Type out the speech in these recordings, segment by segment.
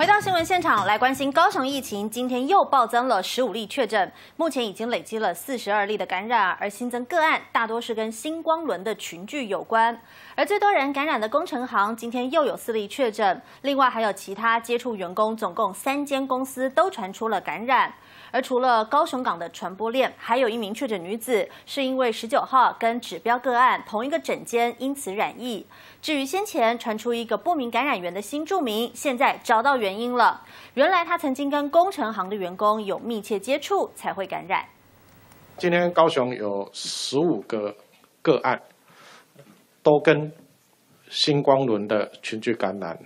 回到新闻现场，来关心高雄疫情，今天又暴增了15例确诊，目前已经累积了42例的感染，而新增个案大多是跟星光轮的群聚有关。而最多人感染的工程行，今天又有4例确诊，另外还有其他接触员工，总共3间公司都传出了感染。而除了高雄港的传播链，还有1名确诊女子是因为19号跟指标个案同一个诊间，因此染疫。至于先前传出一个不明感染源的新住民，现在找到原因了，原来他曾经跟工程行的员工有密切接触才会感染。今天高雄有15个个案，都跟星光轮的群聚感染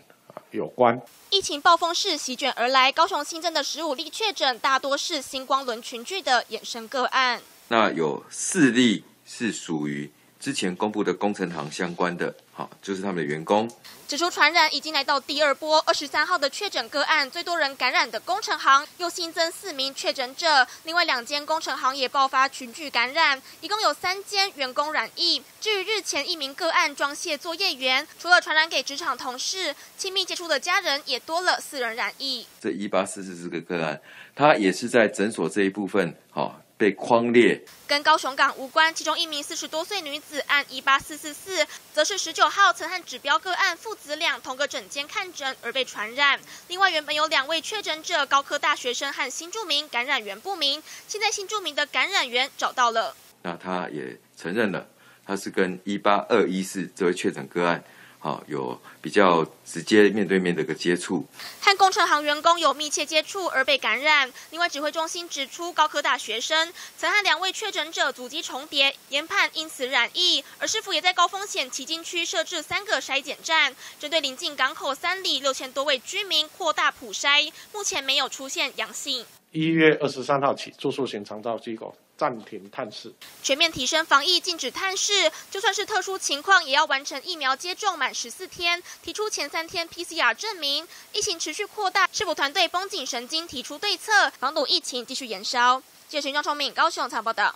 有关。疫情暴风式席卷而来，高雄新增的15例确诊，大多是星光轮群聚的衍生个案。那有4例是属于之前公布的工程行相关的，好，就是他们的员工。指出传染已经来到第2波，23号的确诊个案，最多人感染的工程行又新增4名确诊者，另外2间工程行也爆发群聚感染，一共有3间员工染疫。至于日前1名个案装卸作业员，除了传染给职场同事，亲密接触的家人也多了4人染疫。这1844个个案，它也是在诊所这一部分，好。被匡列，跟高雄港无关。其中1名40多岁女子案18444，则是19号曾和指标个案父子俩同个诊间看诊而被传染。另外，原本有2位确诊者，高科大学生和新住民，感染源不明。现在新住民的感染源找到了，那他也承认了，他是跟18214这位确诊个案。好，有比较直接面对面的一个接触，和工程行员工有密切接触而被感染。另外，指挥中心指出，高科大学生曾和2位确诊者足迹重叠，研判因此染疫。而市府也在高风险旗津区设置3个筛检站，针对临近港口3里6000多位居民扩大普筛，目前没有出现阳性。1月23号起，住宿型长照机构暂停探视，全面提升防疫，禁止探视。就算是特殊情况，也要完成疫苗接种满14天，提出前3天 PCR 证明。疫情持续扩大，市府团队绷紧神经，提出对策，防堵疫情继续延烧。记者陈庄聪敏，高雄采报报道。